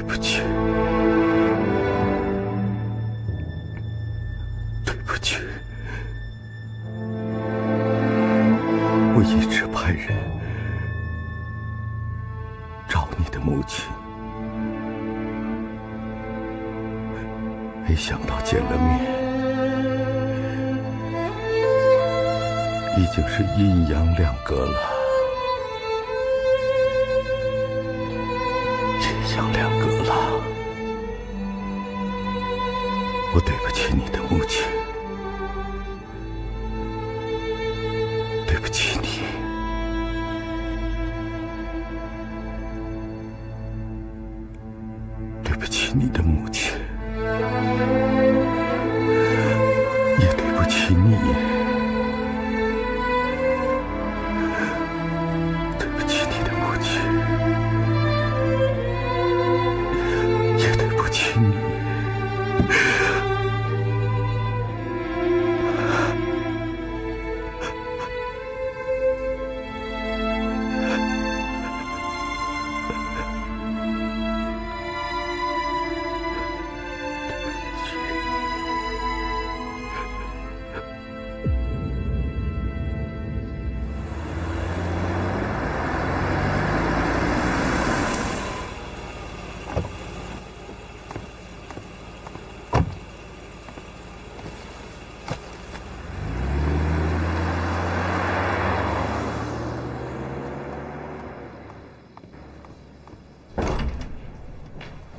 对不起，对不起，我一直派人找你的母亲，没想到见了面，已经是阴阳两隔了。 两隔了，我对不起你的母亲，对不起你。对不起你的母亲，也对不起你，对不起你的母亲。 你，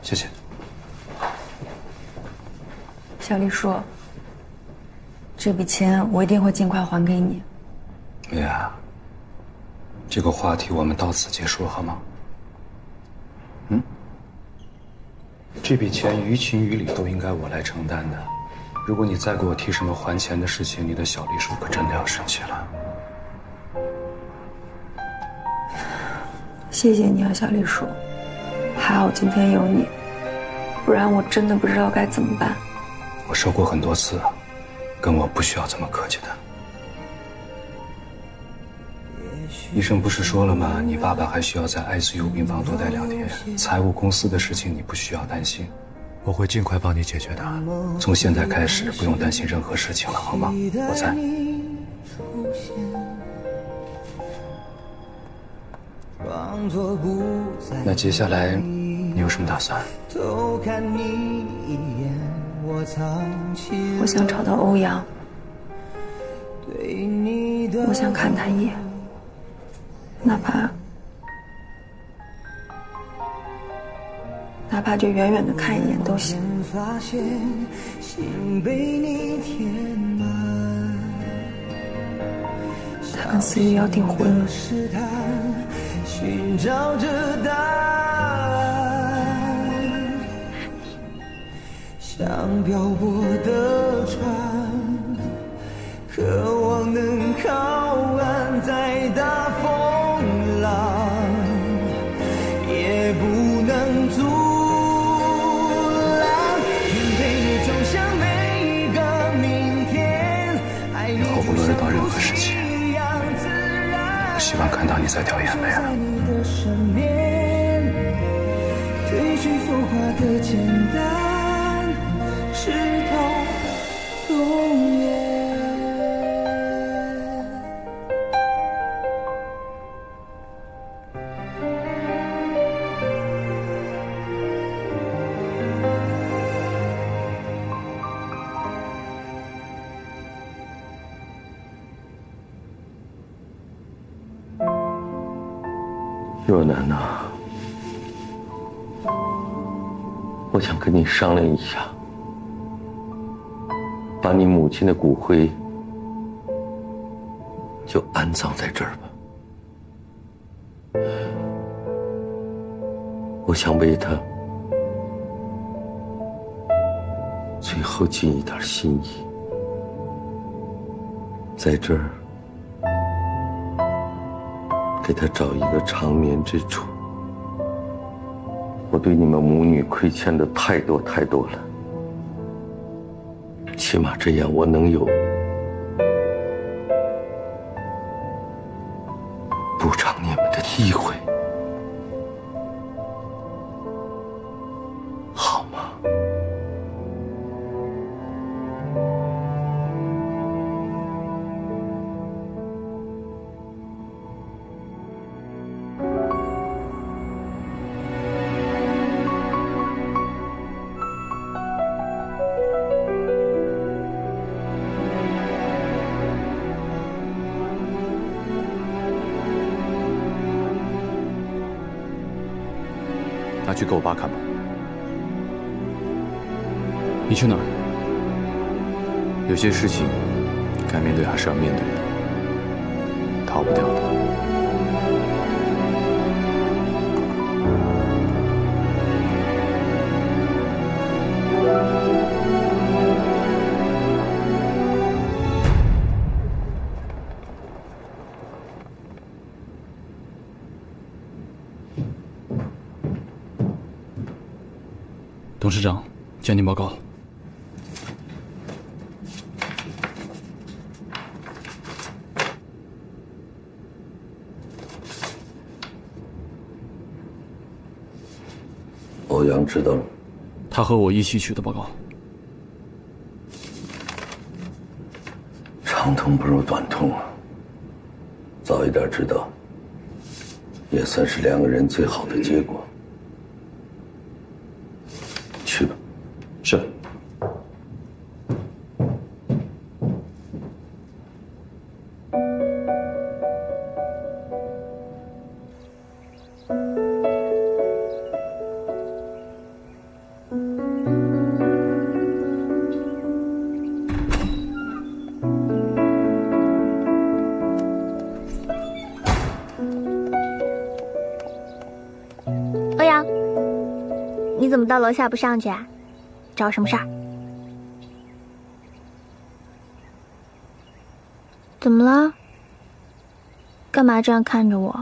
谢谢，小丽叔，这笔钱我一定会尽快还给你。薇娅，这个话题我们到此结束好吗？嗯，这笔钱于情于理都应该我来承担的。如果你再给我提什么还钱的事情，你的小丽叔可真的要生气了。谢谢你啊，小丽叔，还好今天有你。 不然我真的不知道该怎么办。我说过很多次，跟我不需要这么客气的。医生不是说了吗？你爸爸还需要在 ICU 病房多待2天。财务公司的事情你不需要担心，我会尽快帮你解决的。从现在开始不用担心任何事情了，好吗？我在。那接下来。 你有什么打算？我想找到欧阳，我想看他一眼，哪怕就远远的看一眼都行。他跟思雨要订婚了。 像漂泊的船，渴望能靠岸，再大风浪也不能阻拦。愿陪你走向每一个明天。以后无论遇到任何事情，我希望看到你在掉眼泪了。 直到永远。若楠呐，我想跟你商量一下。 把你母亲的骨灰就安葬在这儿吧，我想为她最后尽一点心意，在这儿给她找一个长眠之处。我对你们母女亏欠的太多太多了。 起码这样，我能有补偿你们的机会。拿去给我爸看吧。你去哪儿？有些事情该面对还是要面对的，逃不掉的。 董事长，鉴定报告。欧阳知道了，他和我一起取的报告。长痛不如短痛啊！早一点知道，也算是两个人最好的结果。 是。欧阳，你怎么到楼下不上去啊？ 找什么事儿？怎么了？干嘛这样看着我？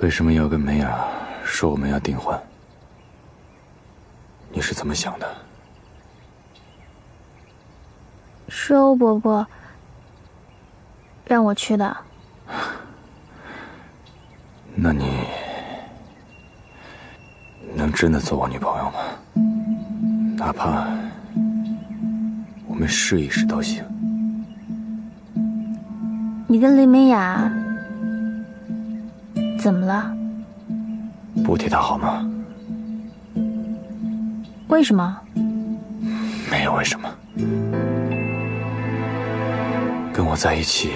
为什么要跟梅雅说我们要订婚？你是怎么想的？是欧伯伯让我去的。那你能真的做我女朋友吗？ 哪怕我们试一试都行。你跟林美雅怎么了？不提她好吗？为什么？没有为什么。跟我在一起，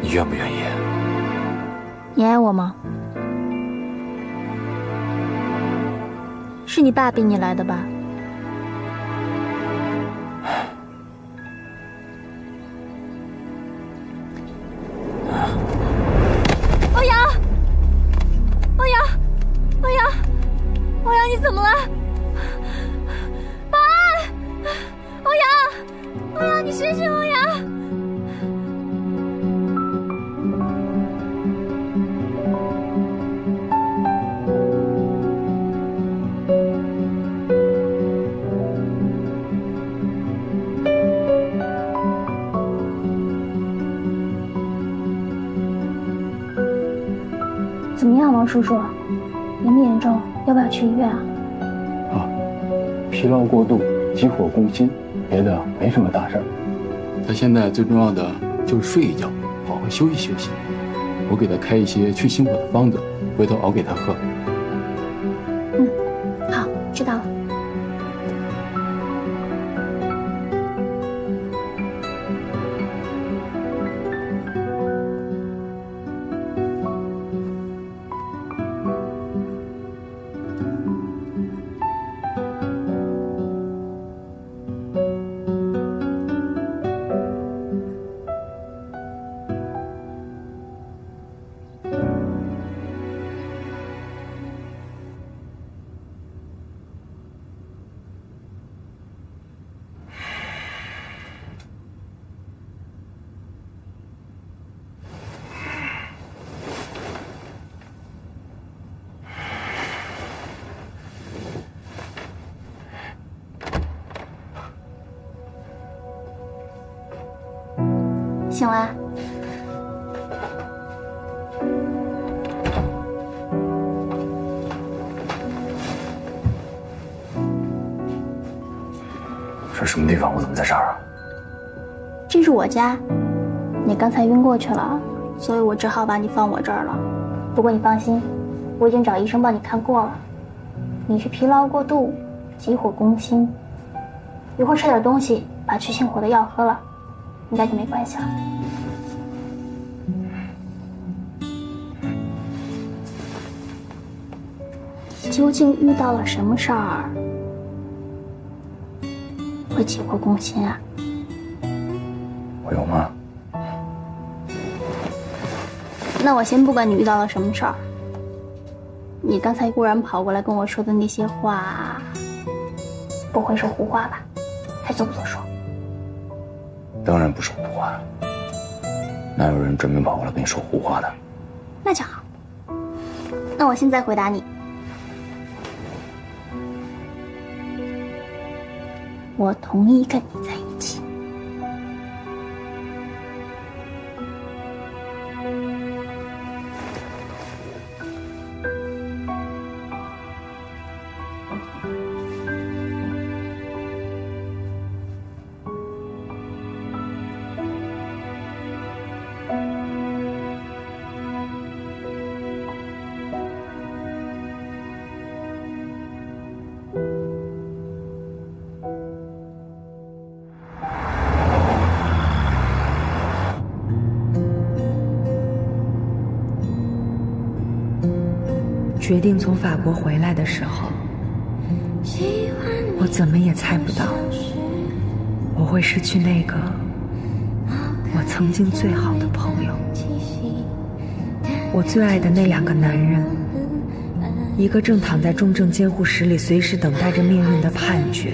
你愿不愿意？你爱我吗？ 是你爸逼你来的吧？欧阳，欧阳，欧阳，欧阳，你怎么了？保安，欧阳，欧阳，你醒醒，欧阳。 王叔叔，严不严重？要不要去医院啊？啊，疲劳过度，急火攻心，别的没什么大事儿。他现在最重要的就是睡一觉，好好休息休息。我给他开一些去心火的方子，回头熬给他喝。嗯，好，知道了。醒了，这什么地方？我怎么在这儿啊？这是我家，你刚才晕过去了，所以我只好把你放我这儿了。不过你放心，我已经找医生帮你看过了，你是疲劳过度，急火攻心。一会儿吃点东西，把去心火的药喝了。 应该就没关系了。究竟遇到了什么事儿，会起过攻心啊？我有吗？那我先不管你遇到了什么事儿，你刚才忽然跑过来跟我说的那些话，不会是胡话吧？还做不做说？当然不是胡话，哪有人专门跑过来跟你说胡话的？那就好。 那我现在回答你，我同意跟你在一起。决定从法国回来的时候，我怎么也猜不到，我会失去那个我曾经最好的朋友，我最爱的那两个男人，一个正躺在重症监护室里，随时等待着命运的判决；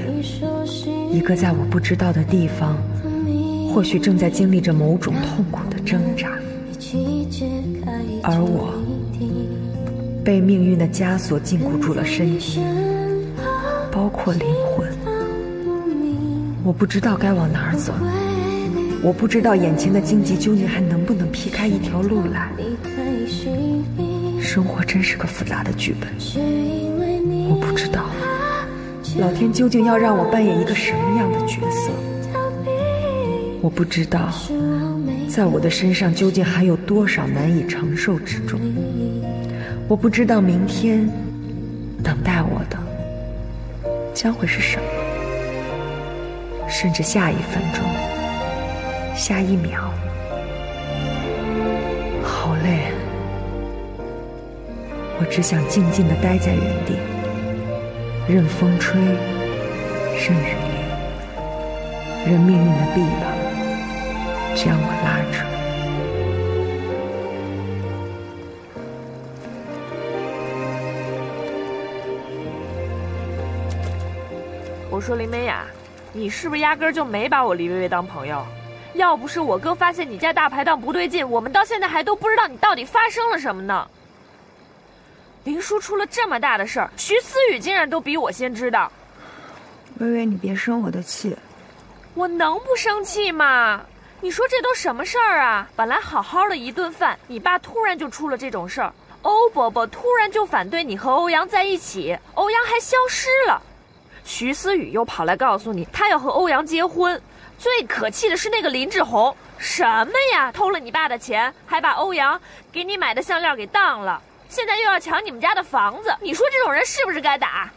一个在我不知道的地方，或许正在经历着某种痛苦的挣扎，而我。 被命运的枷锁禁锢住了身体，包括灵魂。我不知道该往哪儿走，我不知道眼前的荆棘究竟还能不能劈开一条路来。生活真是个复杂的剧本，我不知道老天究竟要让我扮演一个什么样的角色。我不知道，在我的身上究竟还有多少难以承受之重。 我不知道明天等待我的将会是什么，甚至下一分钟、下一秒，好累啊！我只想静静地待在原地，任风吹，任雨淋，任命运的臂膀将我拉扯。 我说林美雅，你是不是压根儿就没把我黎薇薇当朋友？要不是我哥发现你家大排档不对劲，我们到现在还都不知道你到底发生了什么呢。林叔出了这么大的事儿，徐思雨竟然都比我先知道。薇薇，你别生我的气。我能不生气吗？你说这都什么事儿啊？本来好好的一顿饭，你爸突然就出了这种事儿，欧伯伯突然就反对你和欧阳在一起，欧阳还消失了。 徐思雨又跑来告诉你，他要和欧阳结婚。最可气的是那个林志宏，什么呀，偷了你爸的钱，还把欧阳给你买的项链给当了，现在又要抢你们家的房子。你说这种人是不是该打？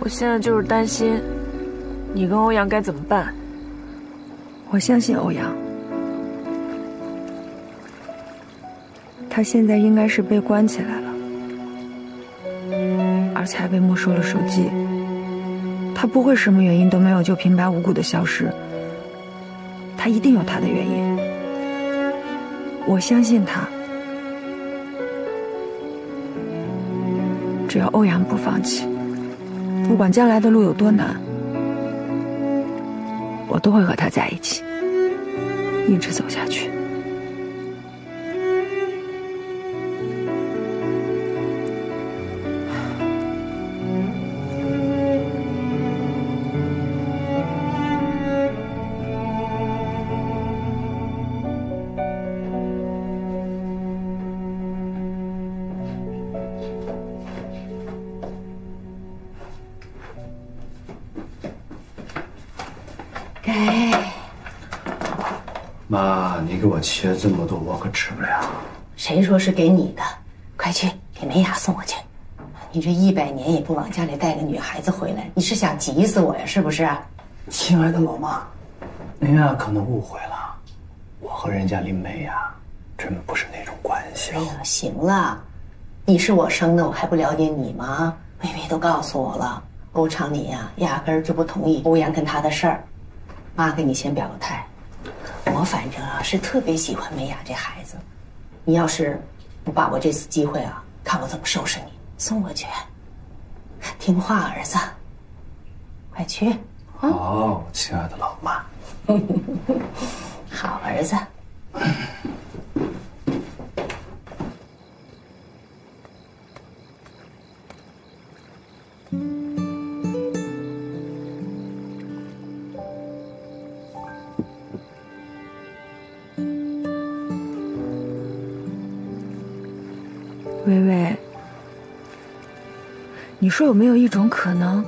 我现在就是担心，你跟欧阳该怎么办？我相信欧阳。 他现在应该是被关起来了，而且还被没收了手机。他不会什么原因都没有就平白无故的消失，他一定有他的原因。我相信他，只要欧阳不放弃，不管将来的路有多难，我都会和他在一起，一直走下去。 妈，你给我切这么多，我可吃不了。谁说是给你的？快去给梅雅送过去。你这100年也不往家里带个女孩子回来，你是想急死我呀？是不是？亲爱的老妈，您啊可能误会了，我和人家林梅呀，真不是那种关系。哎呀，行了，你是我生的，我还不了解你吗？妹妹都告诉我了，欧长林呀，压根儿就不同意欧阳跟他的事儿。妈跟你先表个态，我反正啊是特别喜欢美雅这孩子，你要是不把握这次机会啊，看我怎么收拾你，送过去。 听话，儿子，快去！哦，亲爱的老妈，好儿子。微微。 你说有没有一种可能，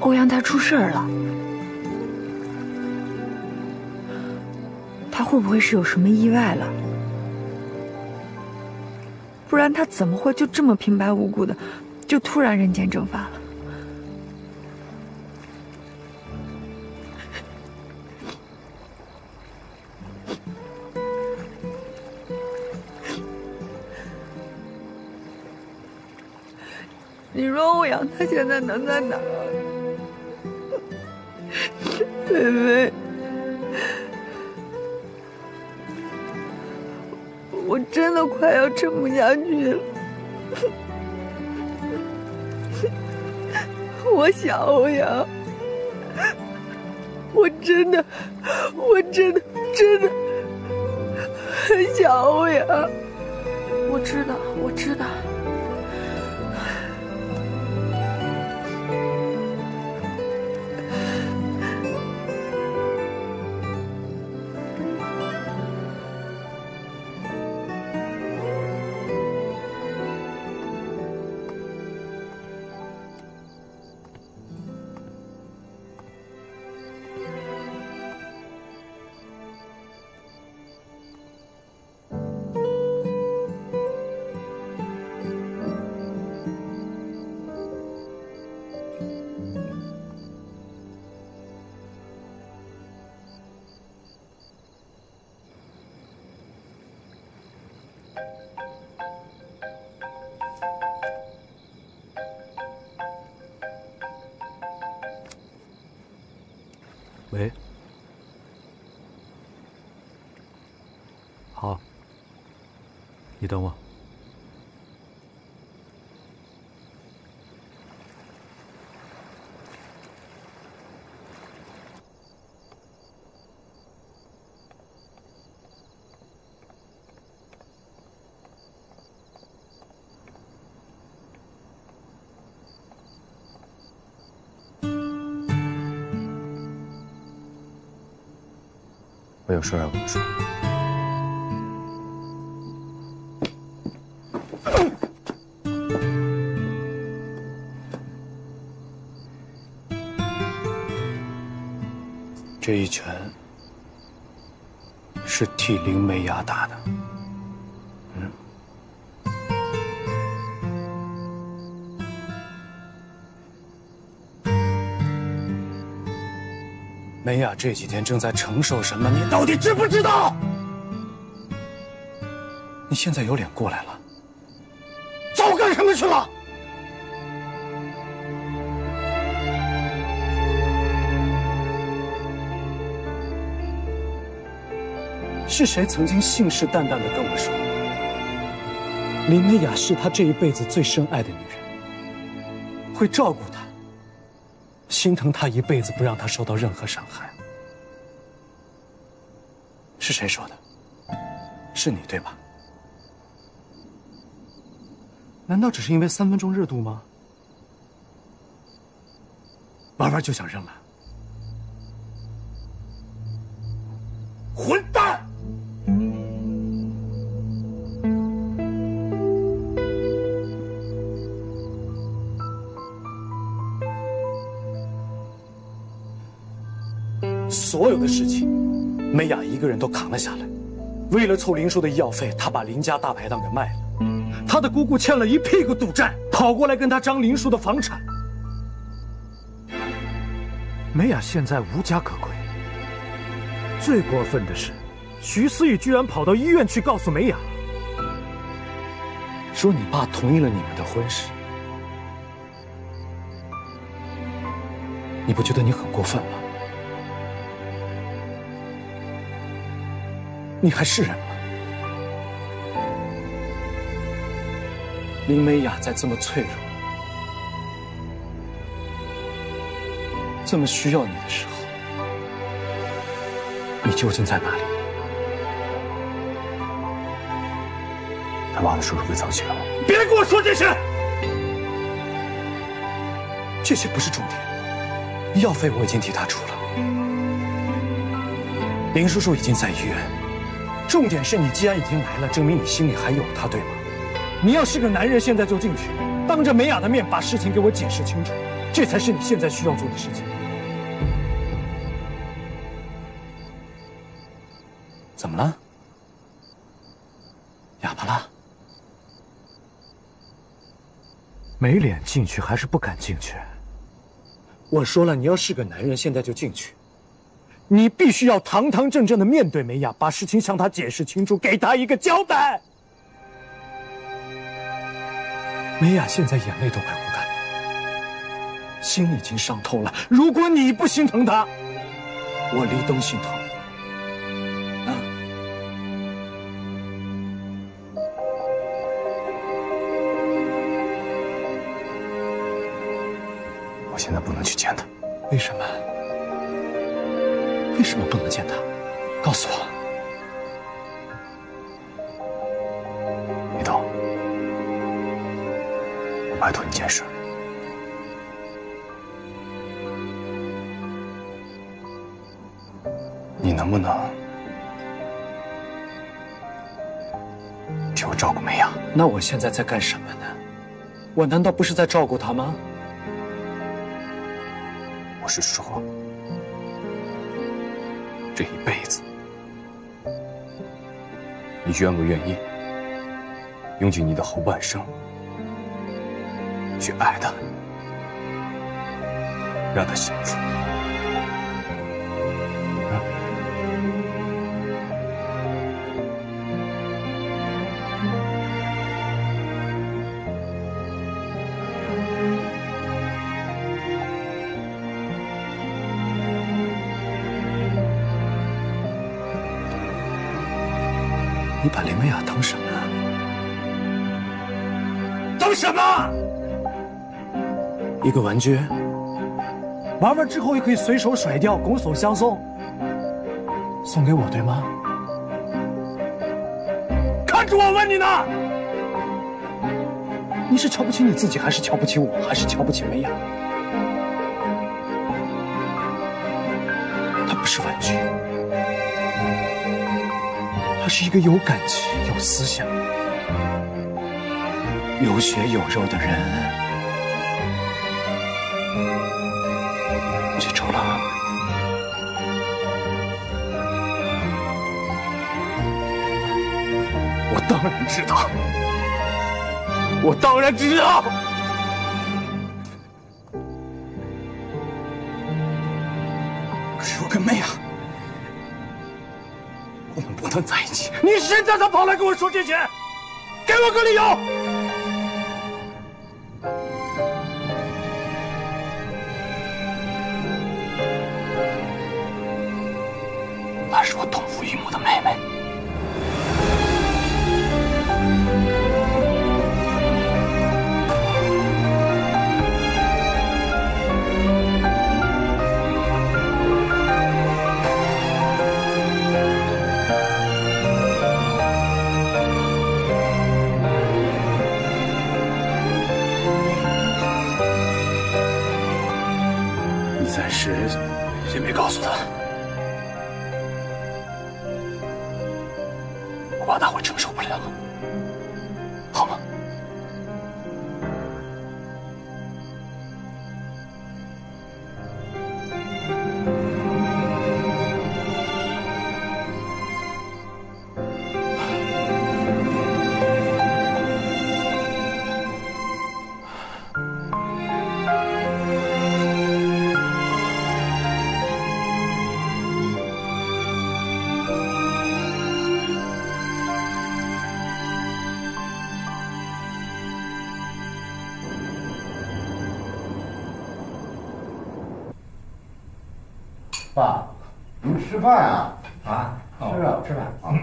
欧阳他出事儿了？他会不会是有什么意外了？不然他怎么会就这么平白无故的，就突然人间蒸发了？你说欧阳他现在能在哪儿？微微，我真的快要撑不下去了。我想欧阳，我真的很想欧阳。我知道。 喂，好，你等我。我有事要跟你说。这一拳是替林梅雅打的，梅雅这几天正在承受什么？你到底知不知道？你现在有脸过来了？早干什么去了？是谁曾经信誓旦旦的跟我说，林梅雅是他这一辈子最深爱的女人，会照顾她？ 心疼他一辈子，不让他受到任何伤害，是谁说的？是你对吧？难道只是因为3分钟热度吗？玩玩就想扔了，混蛋！ 所有的事情，梅雅一个人都扛了下来。为了凑林叔的医药费，她把林家大排档给卖了。她的姑姑欠了一屁股赌债，跑过来跟她张林叔的房产。梅雅现在无家可归。最过分的是，徐思雨居然跑到医院去告诉梅雅，说你爸同意了你们的婚事。你不觉得你很过分吗？你还是人吗？林美雅在这么脆弱。 这么需要你的时候，你究竟在哪里？他爸的手术被藏起来了。别跟我说这些，这些不是重点。医药费我已经替他出了，林叔叔已经在医院。重点是你既然已经来了，证明你心里还有他，对吗？你要是个男人，现在就进去，当着美雅的面把事情给我解释清楚。 这才是你现在需要做的事情。怎么了？哑巴了？没脸进去还是不敢进去？我说了，你要是个男人，现在就进去。你必须要堂堂正正的面对梅雅，把事情向她解释清楚，给她一个交代。梅雅现在眼泪都快哭干了。 心已经伤透了。如果你不心疼他，我黎东心疼。啊！我现在不能去见他。为什么？为什么不能见他？告诉我。李东，我拜托你一件事。 你能不能替我照顾梅雅？那我现在在干什么呢？我难道不是在照顾她吗？我是说，这一辈子，你愿不愿意用尽你的后半生去爱她，让她幸福？ 你把林美雅当什么了？当什么？一个玩具？玩完之后也可以随手甩掉，拱手相送，送给我对吗？看住我问你呢！你是瞧不起你自己，还是瞧不起我，还是瞧不起美雅？她不是玩具。 他是一个有感情、有思想、有血有肉的人。记住了，我当然知道，我当然知道。 在一起，你现在才跑来跟我说这些，给我个理由！她是我同父异母的妹妹，也没告诉他，我怕他会承受不了，好吗？爸，你们吃饭啊？啊，吃啊，吃饭啊。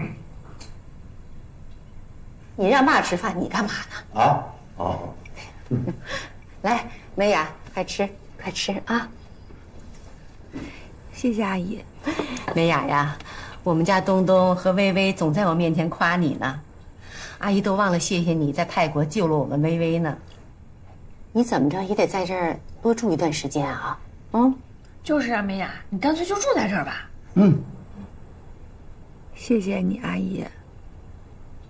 你让爸吃饭，你干嘛呢？啊，哦，来，美雅，快吃，快吃啊！谢谢阿姨。美雅呀，我们家东东和薇薇总在我面前夸你呢，阿姨都忘了谢谢你在泰国救了我们薇薇呢。 你怎么着也得在这儿多住一段时间啊！嗯，就是啊，美雅，你干脆就住在这儿吧。嗯，谢谢你，阿姨。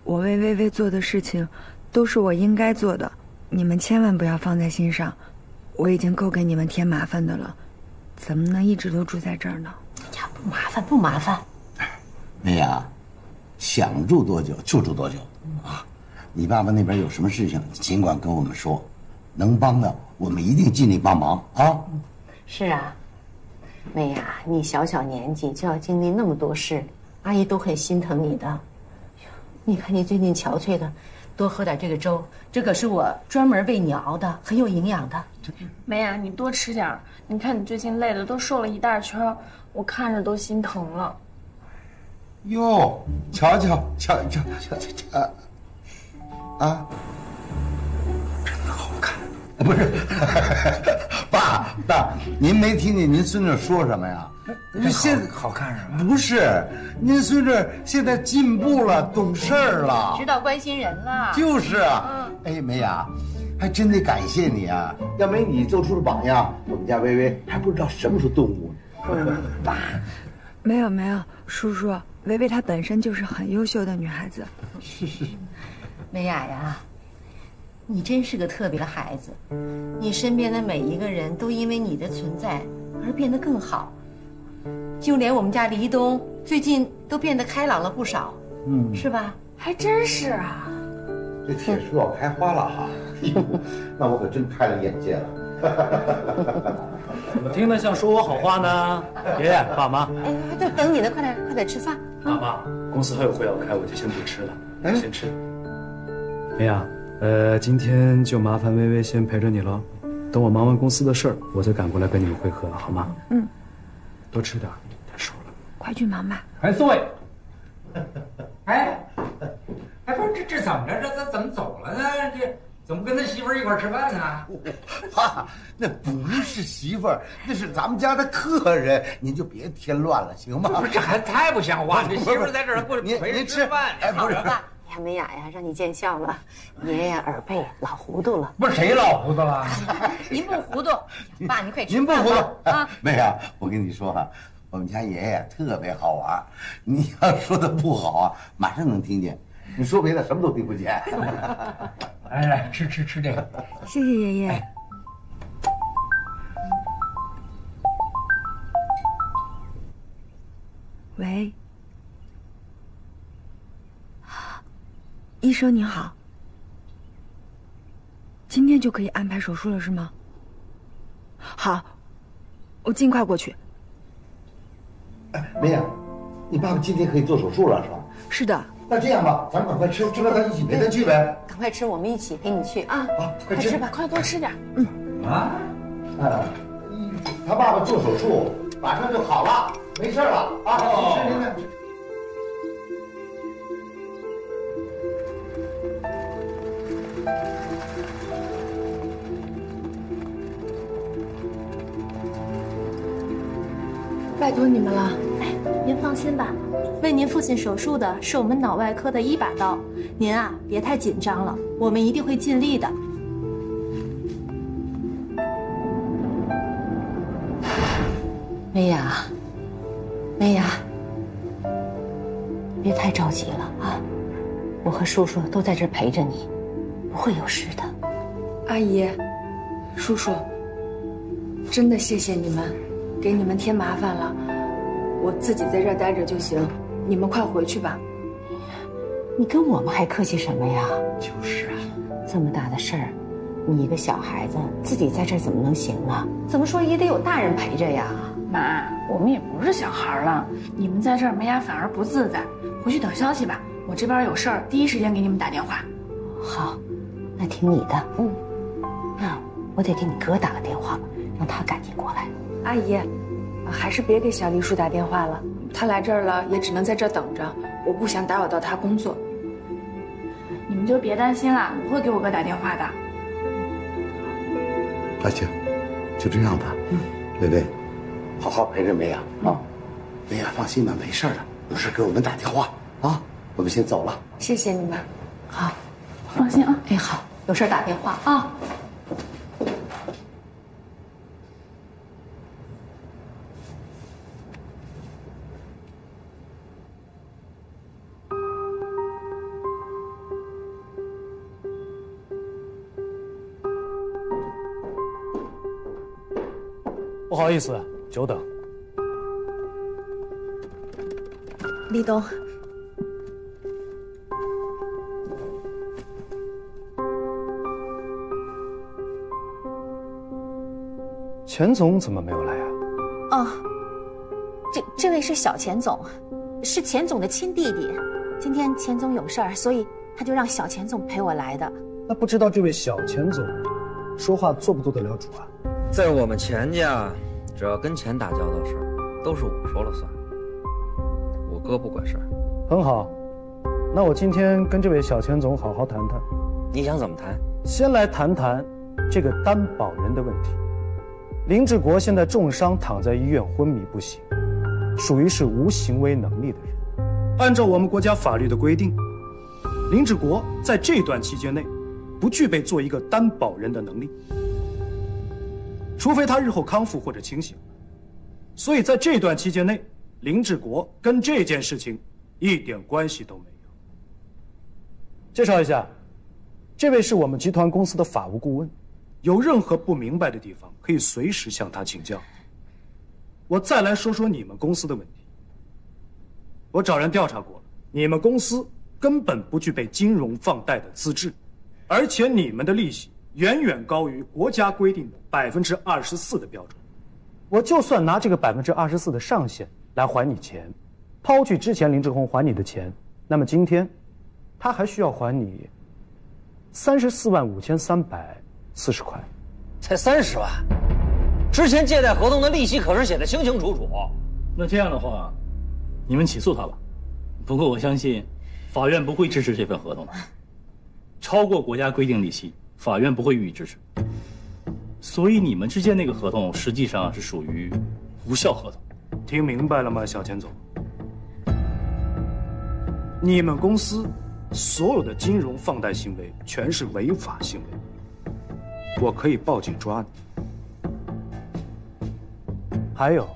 我为薇薇做的事情，都是我应该做的，你们千万不要放在心上。我已经够给你们添麻烦的了，怎么能一直都住在这儿呢？哎呀，不麻烦，不麻烦。美雅，想住多久就住多久啊！你爸爸那边有什么事情，尽管跟我们说。 能帮的，我们一定尽力帮忙啊！是啊，妹呀、啊，你小小年纪就要经历那么多事，阿姨都很心疼你的。你看你最近憔悴的，多喝点这个粥，这可是我专门为你熬的，很有营养的。妹呀、啊，你多吃点，你看你最近累的都瘦了一大圈，我看着都心疼了。哟，瞧瞧，不是，爸，爸，您没听见您孙子说什么呀？您现在好看是吧？不是，您孙子现在进步了，懂事儿了，知道关心人了。就是啊，哎，梅雅，还真得感谢你啊！要没你做出的榜样，我们家薇薇还不知道什么时候顿悟呢。爸，没有没有，叔叔，薇薇她本身就是很优秀的女孩子。是是，梅雅呀。 你真是个特别的孩子，你身边的每一个人都因为你的存在而变得更好，就连我们家黎东最近都变得开朗了不少，嗯，是吧？还真是啊，这铁树要开花了哈，那我可真开了眼界了。怎么听得像说我好话呢？爷爷，爸妈，哎，对，等你呢，快点，快点吃饭。爸妈，公司还有会要开，我就先不吃了，你先吃。哎呀。 今天就麻烦薇薇先陪着你喽，等我忙完公司的事儿，我再赶过来跟你们会合，好吗？嗯，多吃点，太瘦了。快去忙吧。哎，宋伟，哎，不是这怎么着？这怎么走了呢？这怎么跟他媳妇儿一块儿吃饭呢？爸，那不是媳妇儿，那是咱们家的客人，您就别添乱了，行吗？不是，这还太不像话了。这媳妇儿在这儿过来陪着吃饭，哎，不是。 哎呀，美雅呀，让你见笑了，爷爷耳背老糊涂了。不是谁老糊涂了？您不糊涂，爸，您快吃。您不糊涂啊，美雅，我跟你说哈、啊，我们家爷爷特别好玩，你要说的不好啊，马上能听见；你说别的什么都听不见。来来，吃这个。谢谢爷爷。哎 喂。 医生你好，今天就可以安排手术了是吗？好，我尽快过去。哎，梅雅，你爸爸今天可以做手术了是吧？是的。那这样吧，咱们赶快吃，吃完咱一起陪他去呗。赶快吃，我们一起陪你去啊！啊，快吃吧，快多吃点。嗯啊，他爸爸做手术马上就好了，没事了啊！您吃。 拜托你们了，哎，您放心吧，为您父亲手术的是我们脑外科的一把刀，您啊别太紧张了，我们一定会尽力的。梅雅，别太着急了啊，我和叔叔都在这儿陪着你，不会有事的。阿姨，叔叔，真的谢谢你们。 给你们添麻烦了，我自己在这儿待着就行。你们快回去吧。你跟我们还客气什么呀？就是啊，这么大的事儿，你一个小孩子自己在这儿怎么能行啊？怎么说也得有大人陪着呀。妈，我们也不是小孩了，你们在这儿梅雅反而不自在。回去等消息吧，我这边有事儿，第一时间给你们打电话。好，那听你的。嗯，那我得给你哥打个电话，让他赶紧过来。 阿姨，还是别给小丽叔打电话了，她来这儿了也只能在这儿等着，我不想打扰到她工作。你们就别担心了，我会给我哥打电话的。那行，就这样吧。蕾蕾，好好陪着梅雅啊。梅雅放心吧，没事的，有事给我们打电话啊。我们先走了，谢谢你们。好，放心啊。哎，好，有事打电话啊。 不好意思，久等。立冬，钱总怎么没有来啊？哦，这位是小钱总，是钱总的亲弟弟。今天钱总有事儿，所以他就让小钱总陪我来的。那不知道这位小钱总，说话做不做得了主啊？ 在我们钱家，只要跟钱打交道的事儿，都是我说了算。我哥不管事儿。很好，那我今天跟这位小钱总好好谈谈。你想怎么谈？先来谈谈这个担保人的问题。林志国现在重伤，躺在医院昏迷不醒，属于是无行为能力的人。按照我们国家法律的规定，林志国在这段期间内，不具备做一个担保人的能力。 除非他日后康复或者清醒，所以在这段期间内，林志国跟这件事情一点关系都没有。介绍一下，这位是我们集团公司的法务顾问，有任何不明白的地方可以随时向他请教。我再来说说你们公司的问题。我找人调查过了，你们公司根本不具备金融放贷的资质，而且你们的利息。 远远高于国家规定的24%的标准，我就算拿这个24%的上限来还你钱，抛去之前林志宏还你的钱，那么今天，他还需要还你345340块，才30万，之前借贷合同的利息可是写的清清楚楚。那这样的话，你们起诉他吧，不过我相信，法院不会支持这份合同的，超过国家规定利息。 法院不会予以支持，所以你们之间那个合同实际上是属于无效合同。听明白了吗，小钱总？你们公司所有的金融放贷行为全是违法行为，我可以报警抓你。还有，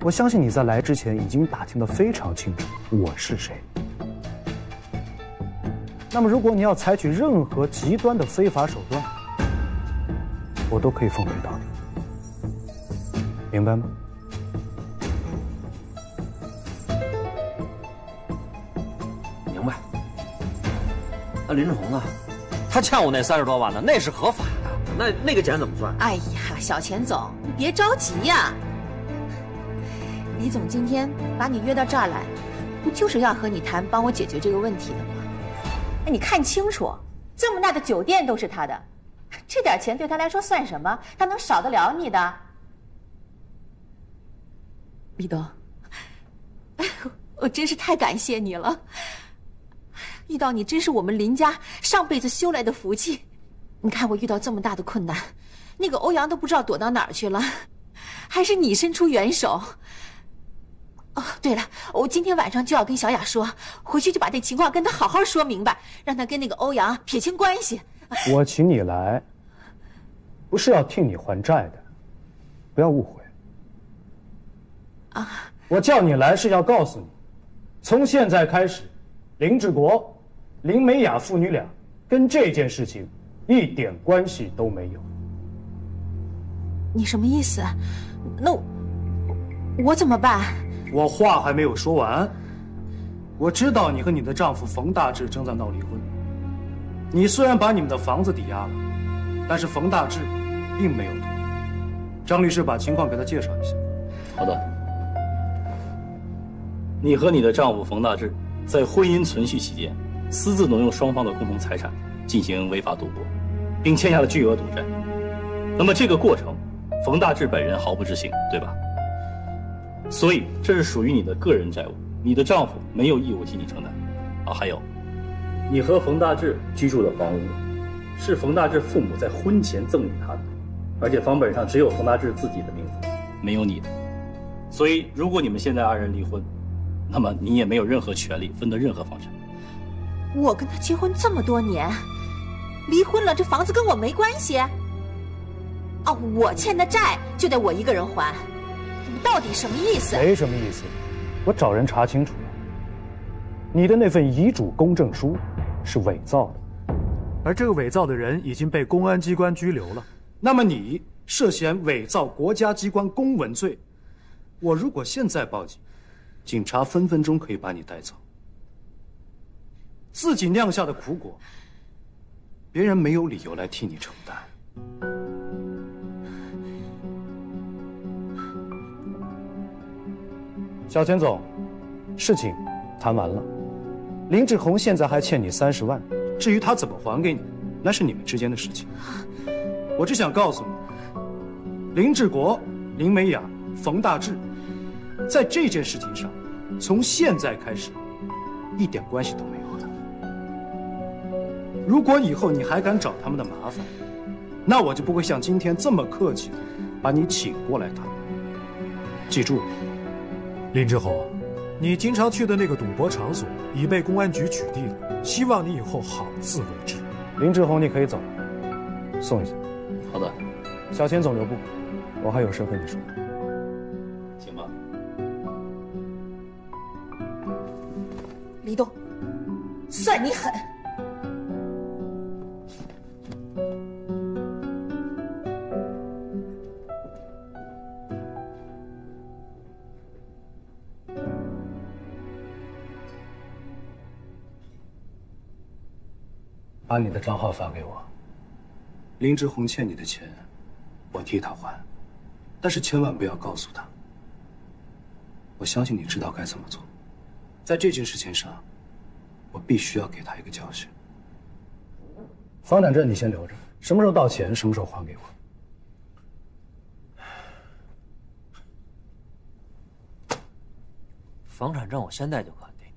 我相信你在来之前已经打听得非常清楚我是谁。 那么，如果你要采取任何极端的非法手段，我都可以奉陪到底，明白吗？明白。那林志宏呢？他欠我那30多万呢，那是合法的。那个钱怎么算？哎呀，小钱总，你别着急呀。李总今天把你约到这儿来，不就是要和你谈帮我解决这个问题的吗？ 哎，你看清楚，这么大的酒店都是他的，这点钱对他来说算什么？他能少得了你的？立冬，哎，我真是太感谢你了，遇到你真是我们林家上辈子修来的福气。你看我遇到这么大的困难，那个欧阳都不知道躲到哪儿去了，还是你伸出援手。 哦，对了，我今天晚上就要跟小雅说，回去就把这情况跟她好好说明白，让她跟那个欧阳撇清关系。我请你来，不是要替你还债的，不要误会。啊，我叫你来是要告诉你，从现在开始，林志国、林美雅父女俩跟这件事情一点关系都没有。你什么意思？那我怎么办？ 我话还没有说完。我知道你和你的丈夫冯大志正在闹离婚。你虽然把你们的房子抵押了，但是冯大志并没有同意。张律师把情况给他介绍一下。好的。你和你的丈夫冯大志在婚姻存续期间，私自挪用双方的共同财产进行违法赌博，并欠下了巨额赌债。那么这个过程，冯大志本人毫不知情，对吧？所以这是属于你的个人债务，你的丈夫没有义务替你承担。啊，还有，你和冯大志居住的房屋，是冯大志父母在婚前赠与他的，而且房本上只有冯大志自己的名字，没有你的。所以，如果你们现在二人离婚，那么你也没有任何权利分得任何房产。我跟他结婚这么多年，离婚了这房子跟我没关系。哦，我欠的债就得我一个人还，你们到底什么意思？没什么意思，我找人查清楚了。你的那份遗嘱公证书是伪造的，而这个伪造的人已经被公安机关拘留了。那么你涉嫌伪造国家机关公文罪，我如果现在报警，警察分分钟可以把你带走。自己酿下的苦果，别人没有理由来替你承担。小钱总，事情谈完了，林志宏现在还欠你30万，至于他怎么还给你，那是你们之间的事情。我只想告诉你，林志国、林美雅、冯大志，在这件事情上，从现在开始，一点关系都没有。如果以后你还敢找他们的麻烦，那我就不会像今天这么客气的把你请过来谈。记住，林志宏，你经常去的那个赌博场所已被公安局取缔了，希望你以后好自为之。林志宏，你可以走，送一下。好的，小钱总留步，我还有事跟你说。请吧。李东，算你狠。 把你的账号发给我。林志宏欠你的钱，我替他还，但是千万不要告诉他。我相信你知道该怎么做。在这件事情上，我必须要给他一个教训。房产证你先留着，什么时候到钱，什么时候还给我。房产证我现在就还给你。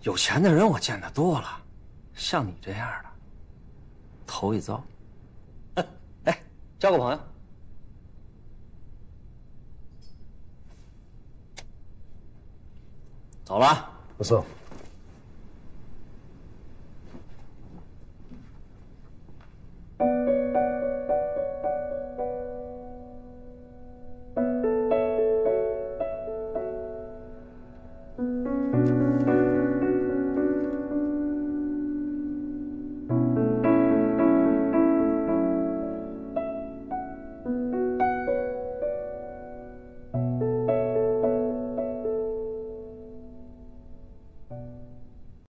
有钱的人我见得多了。 像你这样的，头一遭。哎，交个朋友。走了，不送。